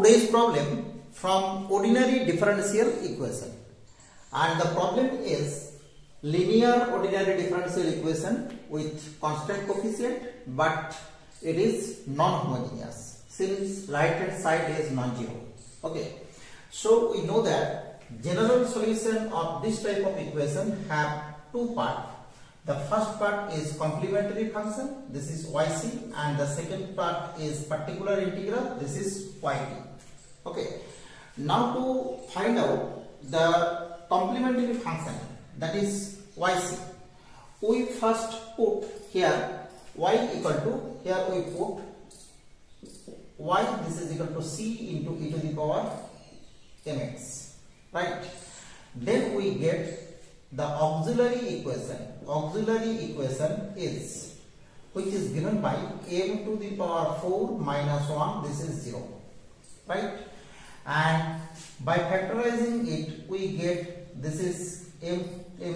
today's problem from ordinary differential equation, and the problem is linear ordinary differential equation with constant coefficient, but it is non-homogeneous since right hand side is non-zero. Okay, so we know that general solution of this type of equation have two parts. The first part is complementary function, this is yc, and the second part is particular integral, this is yt. Okay, now to find out the complementary function, that is yc, we first put here y equal to, here we put y, this is equal to c into e to the power mx, right? Then we get the auxiliary equation. Auxiliary equation is, which is given by m to the power 4 minus 1, this is 0, right? And by factorizing it, we get this is m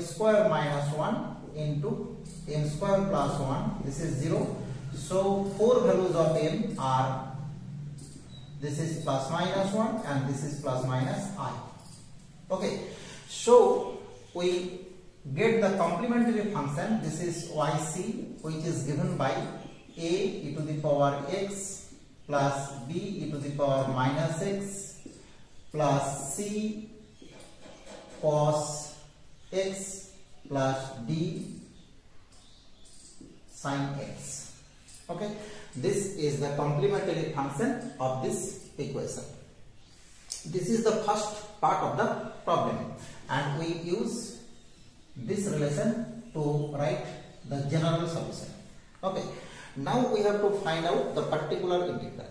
square minus 1 into m square plus 1, this is 0. So four values of m are, this is plus minus 1 and this is plus minus I. Okay, so we get the complementary function, this is yc, which is given by a e to the power x plus b e to the power minus x plus c cos x plus d sin x. Okay, this is the complementary function of this equation. This is the first part of the problem, and we use this relation to write the general solution. Okay, now we have to find out the particular integral.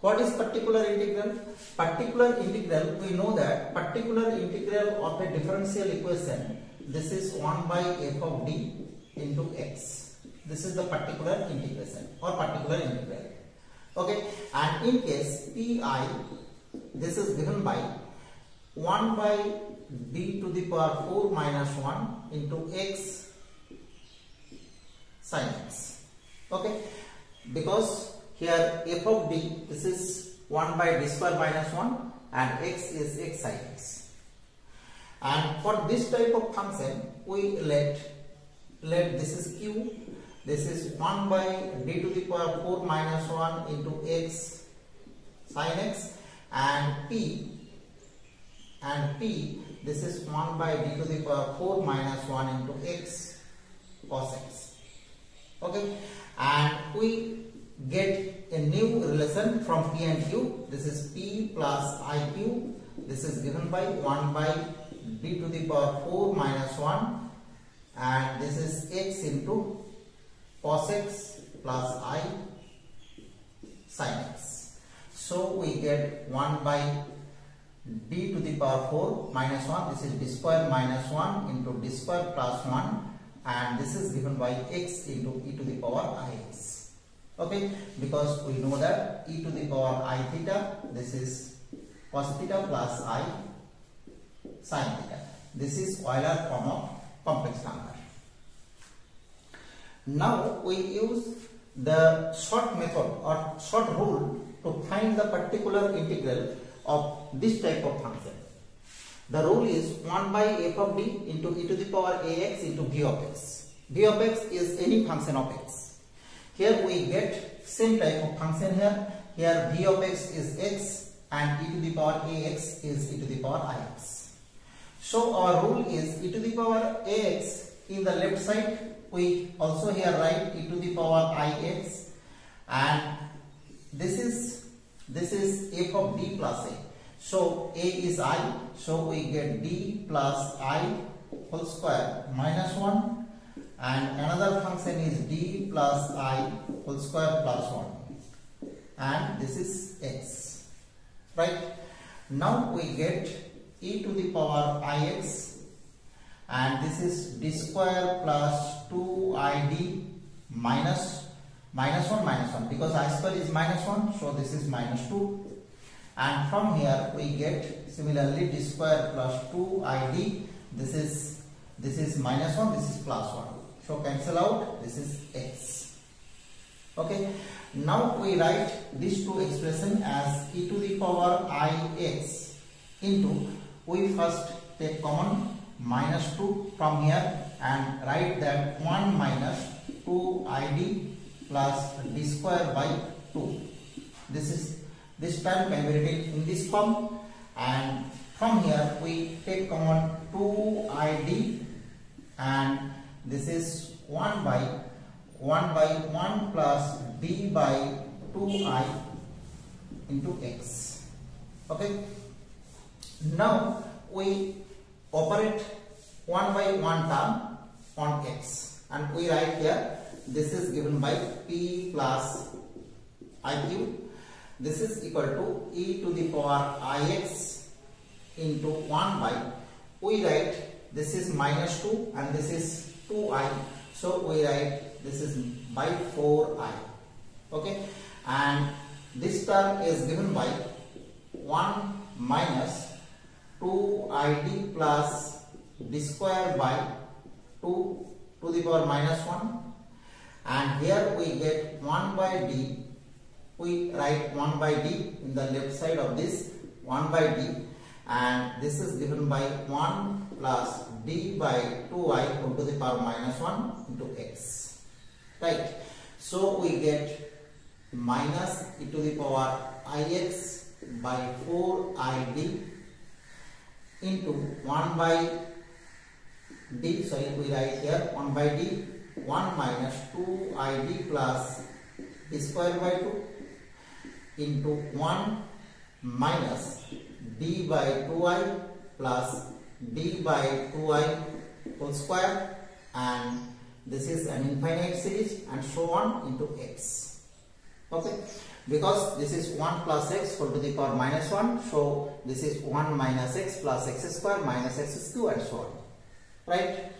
What is particular integral? Particular integral, we know that particular integral of a differential equation, this is 1 by f of d into x. This is the particular integration or particular integral. Okay, and in case pi, this is given by 1 by d to the power 4 minus 1 into x sin x. Okay, because here f of d, this is 1 by d square minus 1 and x is x sin x. And for this type of function, we let this is q, this is 1 by d to the power 4 minus 1 into x sin x, and p, this is 1 by d to the power 4 minus 1 into x cos x. Okay, and we get a new relation from p and q. This is p plus iq, this is given by 1 by d to the power 4 minus 1, and this is x into cos x plus I sin x. So we get 1 by d to the power 4 minus 1, this is d square minus 1 into d square plus 1, and this is given by x into e to the power I x. Okay, because we know that e to the power I theta, this is cos theta plus I sin theta. This is Euler form of complex number. Now we use the short method or short rule to find the particular integral of this type of function. The rule is 1 by f of d into e to the power ax into v of x. V of x is any function of x. Here we get same type of function here. Here v of x is x and e to the power ax is e to the power ix. So our rule is e to the power ax, in the left side we also here write e to the power ix, and this is f of d plus a. So a is I, so we get d plus I whole square minus 1, and another function is d plus I whole square plus 1, and this is x, right? Now we get e to the power ix, and this is d square plus 2id minus 1 because I square is minus 1, so this is minus 2, and from here we get similarly d square plus 2id, this is minus 1, this is plus 1, so cancel out, this is x. Okay, Now we write these two expressions as e to the power ix into, we first take common minus 2 from here and write that 1 minus 2id plus d square by 2. This term can be written in this form, and from here we take common 2id and this is 1 by 1 plus d by 2i into x. Okay. Now we operate 1 by 1 term on x and we write here this is given by p plus iq. This is equal to e to the power ix into 1 by, we write this is minus 2 and this is 2i. So we write this is by 4i. Okay, and this term is given by 1 minus 2id plus d square by 2 to the power minus 1, and here we get 1 by d. We write 1 by d in the left side of this 1 by d, and this is given by 1 plus d by 2i to the power minus 1 into x. Right. So we get minus e to the power ix by 4id into 1 by d. Sorry, we write here 1 by d 1 minus 2id plus d square by 2 into 1 minus d by 2i plus d by 2i whole square, and this is an infinite series and so on into x. Okay, because this is 1 plus x whole to the power minus 1, so this is 1 minus x plus x square minus x cube and so on. Right.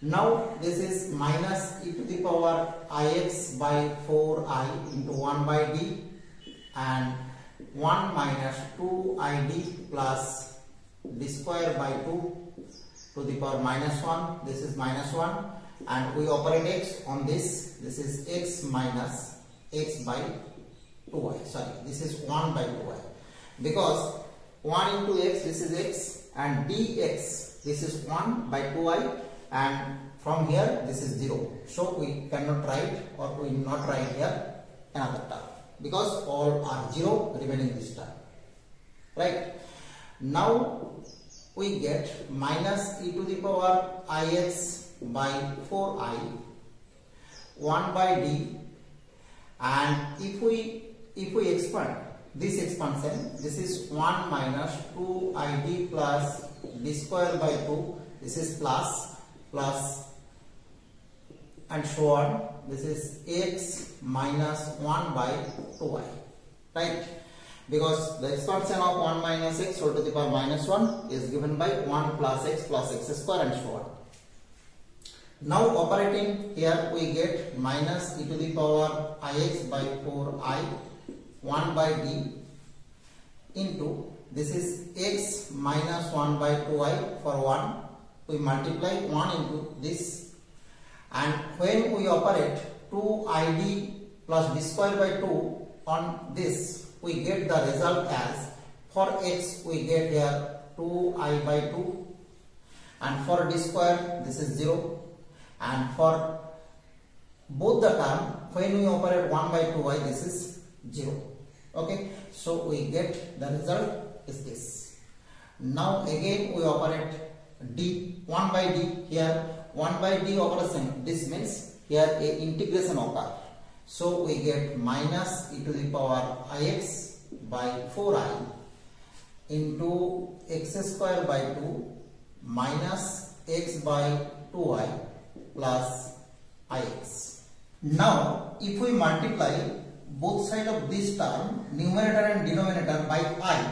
Now this is minus e to the power ix by 4i into 1 by d and 1 minus 2id plus d square by 2 to the power minus 1. This is minus 1 and we operate x on this. This is x minus x by 2i. Sorry, this is 1 by 2i, because 1 into x, this is x, and dx, this is 1 by 2i, and from here this is 0. So we cannot write, or we will not write here another term, because all are 0 remaining this term. Right. Now we get minus e to the power ix by 4i 1 by d, and if we expand this expansion, this is 1 minus 2id plus d square by 2, this is plus and so on. This is x minus 1 by 2i. Right, because the expansion of 1 minus x whole to the power minus 1 is given by 1 plus x square and so on. Now operating here we get minus e to the power ix by 4i 1 by d into, this is x minus 1 by 2i for 1. We multiply 1 into this, and when we operate 2id plus d square by 2 on this, we get the result as, for x we get here 2i by 2, and for d square this is 0, and for both the term when we operate 1 by 2i this is 0. Okay, so we get the result is this. Now again we operate d 1 by d. Here 1 by d operation, this means here a integration occur, so we get minus e to the power ix by 4i into x square by 2 minus x by 2i plus ix. Now if we multiply both sides of this term, numerator and denominator, by i,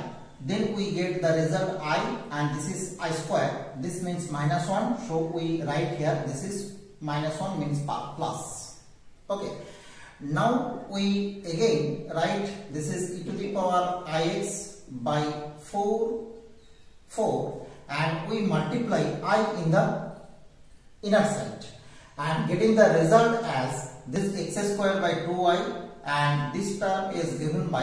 then we get the result I, and this is I square. This means minus 1, so we write here this is minus 1 means plus. Okay. Now we again write this is e to the power ix by 4 and we multiply I in the inner side and getting the result as this x square by 2i and this term is given by,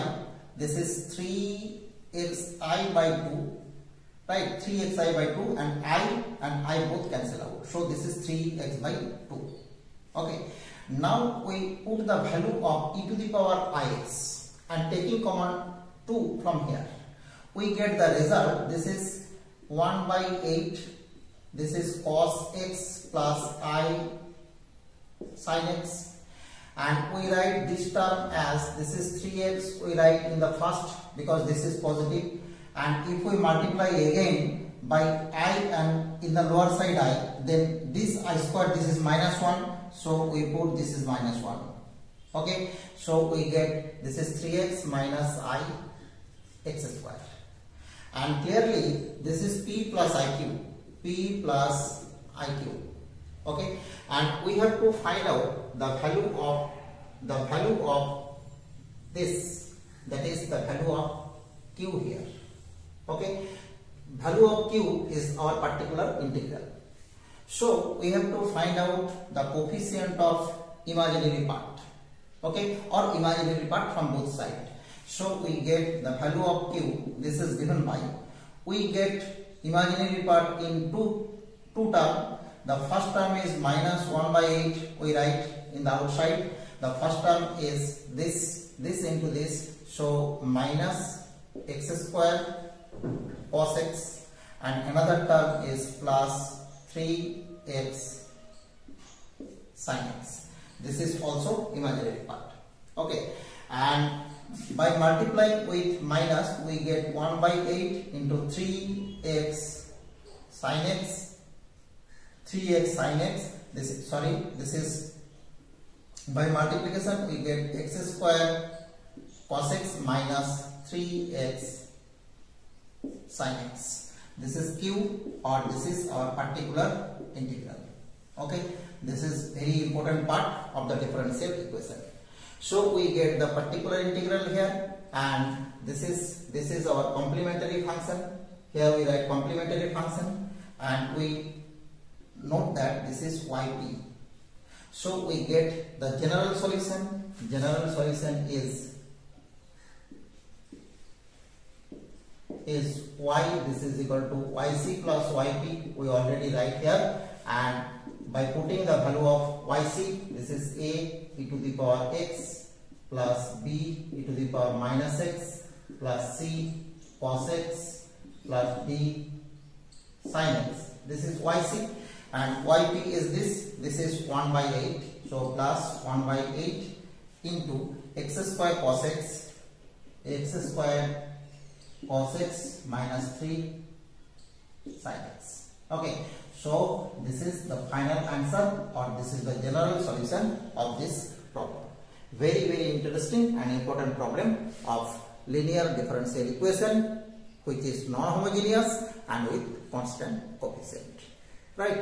this is 3xi by 2, right? 3xi by 2 and I both cancel out. So this is 3x by 2. Okay. Now we put the value of e to the power ix and taking common 2 from here. We get the result. This is 1 by 8. This is cos x plus I sin x, and we write this term as, this is 3x, we write in the first because this is positive, and if we multiply again by I and in the lower side I, then this I squared, this is minus 1, so we put this is minus 1. Okay, so we get this is 3x minus I x squared, and clearly this is p plus I cube. P plus iq. Okay, and we have to find out the value of this, that is the value of q here. Okay, value of q is our particular integral. So we have to find out the coefficient of imaginary part. Okay, or imaginary part from both sides. So we get the value of q. This is given by, we get imaginary part in two terms. The first term is minus 1 by 8, we write in the outside. The first term is this into this, so minus x square cos x, and another term is plus 3x sin x. This is also imaginary part. Okay, and by multiplying with minus, we get 1 by 8 into 3x sin x, 3x sin x, this is by multiplication we get x square cos x minus 3x sin x. This is q, or this is our particular integral. Okay, this is very important part of the differential equation. So we get the particular integral here, and this is our complementary function. Here we write complementary function, and we note that this is yp. So we get the general solution. General solution is y, this is equal to yc plus yp, we already write here, and by putting the value of yc, this is a e to the power x plus b e to the power minus x plus c cos x plus d sin x. This is yc, and yp is this is 1 by 8, so plus 1 by 8 into x square cos x square cos x minus 3 sin x. Okay, so this is the final answer, or this is the general solution of this problem. Very, very interesting and important problem of linear differential equation which is non-homogeneous and with constant coefficient. Right.